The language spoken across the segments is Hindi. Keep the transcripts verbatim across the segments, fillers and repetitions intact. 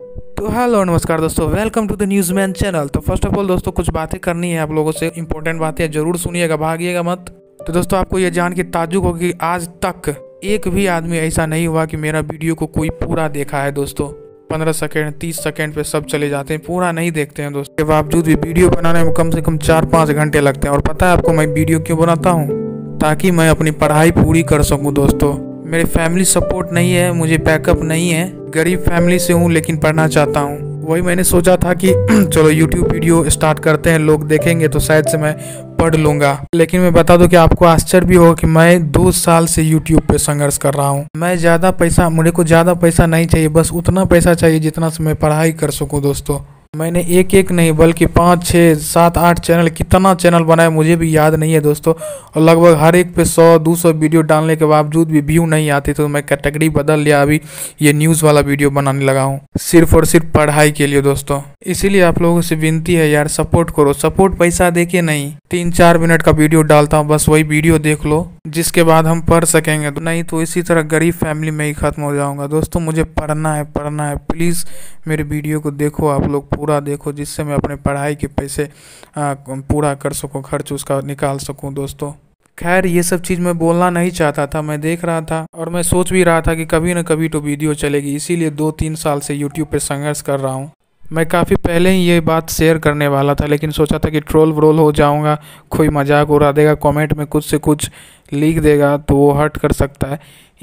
तो हेलो नमस्कार दोस्तों, welcome to the news man channel. तो फर्स्ट ऑफ ऑल दोस्तों कुछ बातें करनी है आप लोगों से, इंपॉर्टेंट बातें जरूर सुनिएगा, भागिएगा मत। तो दोस्तों आपको ये जान के ताज्जुब हो कि आज तक एक भी आदमी ऐसा नहीं हुआ कि मेरा वीडियो को कोई पूरा देखा है दोस्तों। पंद्रह सेकेंड तीस सेकेंड पे सब चले जाते हैं, पूरा नहीं देखते हैं दोस्तों। के बावजूद भी वीडियो बनाने में कम से कम चार पाँच घंटे लगते हैं। और पता है आपको मैं वीडियो क्यों बनाता हूँ? ताकि मैं अपनी पढ़ाई पूरी कर सकूँ दोस्तों। मेरे फैमिली सपोर्ट नहीं है, मुझे बैकअप नहीं है, गरीब फैमिली से हूँ लेकिन पढ़ना चाहता हूँ। वही मैंने सोचा था कि चलो यूट्यूब वीडियो स्टार्ट करते हैं, लोग देखेंगे तो शायद से मैं पढ़ लूँगा। लेकिन मैं बता दूँ कि आपको आश्चर्य भी होगा कि मैं दो साल से यूट्यूब पे संघर्ष कर रहा हूँ। मैं ज़्यादा पैसा, मुझे को ज़्यादा पैसा नहीं चाहिए, बस उतना पैसा चाहिए जितना से मैं पढ़ाई कर सकूँ दोस्तों। मैंने एक एक नहीं बल्कि पाँच छः सात आठ चैनल, कितना चैनल बनाया मुझे भी याद नहीं है दोस्तों। और लगभग हर एक पे सौ दो सौ वीडियो डालने के बावजूद भी व्यू नहीं आते, तो मैं कैटेगरी बदल लिया, अभी ये न्यूज़ वाला वीडियो बनाने लगा हूँ सिर्फ और सिर्फ पढ़ाई के लिए दोस्तों। इसीलिए आप लोगों से विनती है यार, सपोर्ट करो। सपोर्ट पैसा दे के नहीं, तीन चार मिनट का वीडियो डालता हूँ, बस वही वीडियो देख लो, जिसके बाद हम पढ़ सकेंगे। नहीं तो इसी तरह गरीब फैमिली में ही खत्म हो जाऊँगा दोस्तों। मुझे पढ़ना है, पढ़ना है। प्लीज़ मेरे वीडियो को देखो आप लोग, पूरा देखो, जिससे मैं अपने पढ़ाई के पैसे आ, पूरा कर सकूँ, खर्च उसका निकाल सकूँ दोस्तों। खैर ये सब चीज़ मैं बोलना नहीं चाहता था, मैं देख रहा था और मैं सोच भी रहा था कि कभी ना कभी तो वीडियो चलेगी। इसीलिए दो तीन साल से यूट्यूब पे संघर्ष कर रहा हूँ। मैं काफ़ी पहले ही ये बात शेयर करने वाला था, लेकिन सोचा था कि ट्रोल व्रोल हो जाऊँगा, कोई मजाक उड़ा देगा, कमेंट में कुछ से कुछ लिख देगा तो वो हर्ट कर सकता है।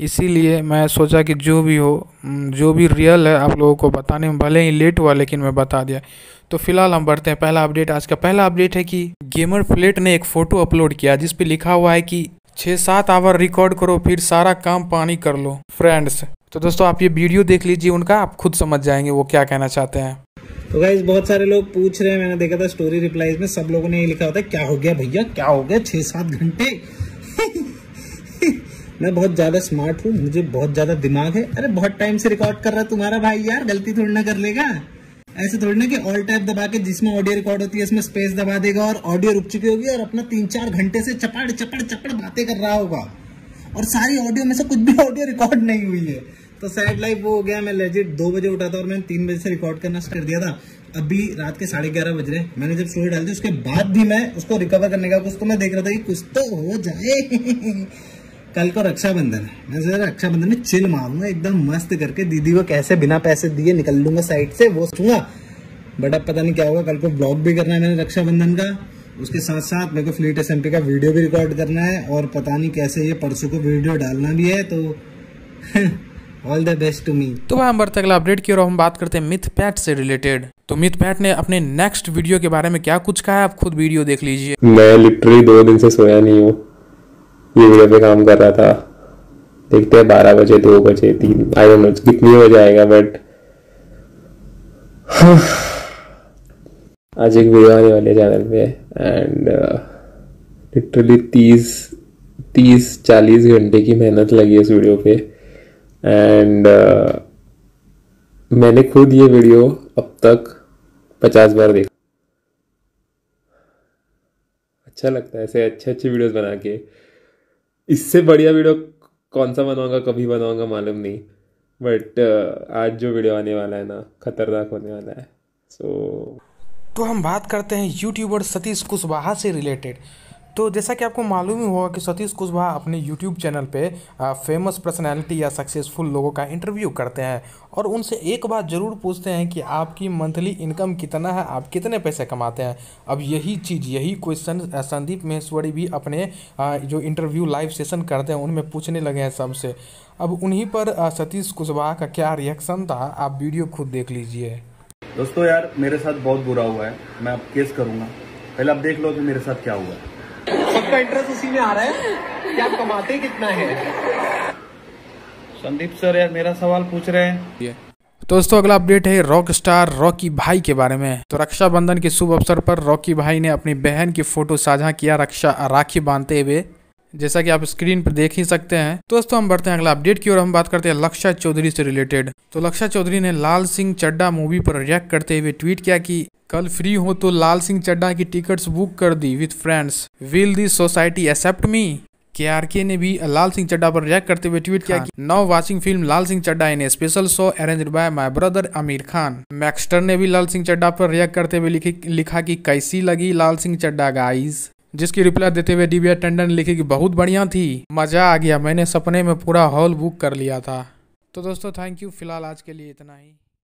इसीलिए मैं सोचा कि जो भी हो, जो भी रियल है आप लोगों को बताने में भले ही लेट हुआ, लेकिन मैं बता दिया। तो फिलहाल हम बढ़ते हैं। पहला अपडेट, आज का पहला अपडेट है कि गेमर फ्लेट ने एक फ़ोटो अपलोड किया जिस पे लिखा हुआ है कि छः सात आवर रिकॉर्ड करो फिर सारा काम पानी कर लो फ्रेंड्स। तो दोस्तों आप ये वीडियो देख लीजिए उनका, आप खुद समझ जाएंगे वो क्या कहना चाहते हैं। तो गाइस बहुत सारे लोग पूछ रहे हैं, मैंने देखा था स्टोरी रिप्लाईज में सब लोगों ने ये लिखा होता है क्या हो गया भैया, क्या हो गया छः सात घंटे। मैं बहुत ज्यादा स्मार्ट हूँ, मुझे बहुत ज्यादा दिमाग है। अरे बहुत टाइम से रिकॉर्ड कर रहा तुम्हारा भाई यार, गलती थोड़ी ना कर लेगा। ऐसे थोड़ी ना कि ऑल टैप दबा के जिसमें ऑडियो रिकॉर्ड होती है इसमें स्पेस दबा देगा और ऑडियो रुक चुकी होगी और अपना तीन चार घंटे से चपड़ चपड़ चपड़ बातें कर रहा होगा और सारी ऑडियो में से कुछ भी ऑडियो रिकॉर्ड नहीं हुई है। तो सैड लाइफ वो हो गया। मैं लेजिट दो बजे उठा था और मैंने तीन बजे से रिकॉर्ड करना स्टार्ट कर दिया था। अभी रात के साढ़े ग्यारह बज रहे, मैंने जब स्टोरी डाली थी उसके बाद भी मैं उसको रिकवर करने का कुछ तो मैं देख रहा था कि कुछ तो हो जाए। कल को रक्षाबंधन, मैं सोचा रक्षाबंधन में चिल मारूंगा एकदम मस्त करके, दीदी को कैसे बिना पैसे दिए निकल लूंगा साइड से, वो सोचूंगा। बट अब पता नहीं क्या होगा। कल को ब्लॉग भी करना है मैंने रक्षाबंधन का, उसके साथ साथ मेरे को फ्लीट एस एम पी का वीडियो भी रिकॉर्ड करना है और पता नहीं कैसे ये परसों को वीडियो डालना भी है। तो all the best to me. तो हम बढ़ते अगला अपडेट की और हम बात करते हैं मिथपैट से रिलेटेड। तो मिथपैट ने अपने नेक्स्ट वीडियो के बारे में क्या कुछ कहा है, आप खुद वीडियो देख लीजिए। मैं लिटरली दो दिन से सोया नहीं हूँ, ये वीडियो पे काम कर रहा था। देखते हैं बारह बजे दो बजे तीन आई डोंट नो कितनी बजे आएगा, बट आज एक वीडियो आने वाले चैनल पे एंड लिटरली तीस तीस चालीस घंटे की मेहनत लगी इस वीडियो पे। एंड uh, मैंने खुद ये वीडियो अब तक पचास बार देखा। अच्छा लगता है ऐसे अच्छे अच्छे वीडियोस बना के। इससे बढ़िया वीडियो कौन सा बनाऊंगा, कभी बनाऊंगा मालूम नहीं, बट uh, आज जो वीडियो आने वाला है ना खतरनाक होने वाला है। सो so... तो हम बात करते हैं यूट्यूबर सतीश कुशवाहा से रिलेटेड। तो जैसा कि आपको मालूम ही होगा कि सतीश कुशवाहा अपने यूट्यूब चैनल पे फेमस पर्सनालिटी या सक्सेसफुल लोगों का इंटरव्यू करते हैं और उनसे एक बात ज़रूर पूछते हैं कि आपकी मंथली इनकम कितना है, आप कितने पैसे कमाते हैं। अब यही चीज़, यही क्वेश्चन संदीप महेश्वरी भी अपने जो इंटरव्यू लाइव सेशन करते हैं उनमें पूछने लगे हैं सबसे। अब उन्हीं पर सतीश कुशवाहा का क्या रिएक्शन था, आप वीडियो खुद देख लीजिए। दोस्तों यार मेरे साथ बहुत बुरा हुआ है, मैं अब केस करूँगा, पहले आप देख लो कि मेरे साथ क्या हुआ है। सबका इंटरेस्ट उसी में आ रहा है कि आप कमाते कितना है। संदीप सर यार मेरा सवाल पूछ रहे हैं। तो दोस्तों अगला अपडेट है रॉकस्टार रॉकी भाई के बारे में। तो रक्षाबंधन के शुभ अवसर पर रॉकी भाई ने अपनी बहन की फोटो साझा किया रक्षा राखी बांधते हुए, जैसा कि आप स्क्रीन पर देख ही सकते हैं। तो दोस्तों हम बढ़ते हैं अगला अपडेट की और हम बात करते हैं लक्षा चौधरी से रिलेटेड। तो लक्षा चौधरी ने लाल सिंह चड्ढा मूवी पर रिएक्ट करते हुए ट्वीट किया कि कल फ्री हो तो लाल सिंह चड्ढा की टिकट्स बुक कर दी with friends, will this society accept me. KRK ने भी लाल सिंह चड्ढा पर रिएक्ट करते हुए ट्वीट किया कि now watching film Laal Singh Chaddha in a special show arranged by my brother Aamir Khan. मैक्स्टर ने भी लाल सिंह चड्ढा पर रिएक्ट करते हुए लिखा कि कैसी लगी लाल सिंह चड्ढा गाइज, जिसकी रिप्लाई देते हुए दिव्या टंडन ने लिखी कि बहुत बढ़िया थी, मजा आ गया, मैंने सपने में पूरा हॉल बुक कर लिया था। तो दोस्तों थैंक यू, फिलहाल आज के लिए इतना ही।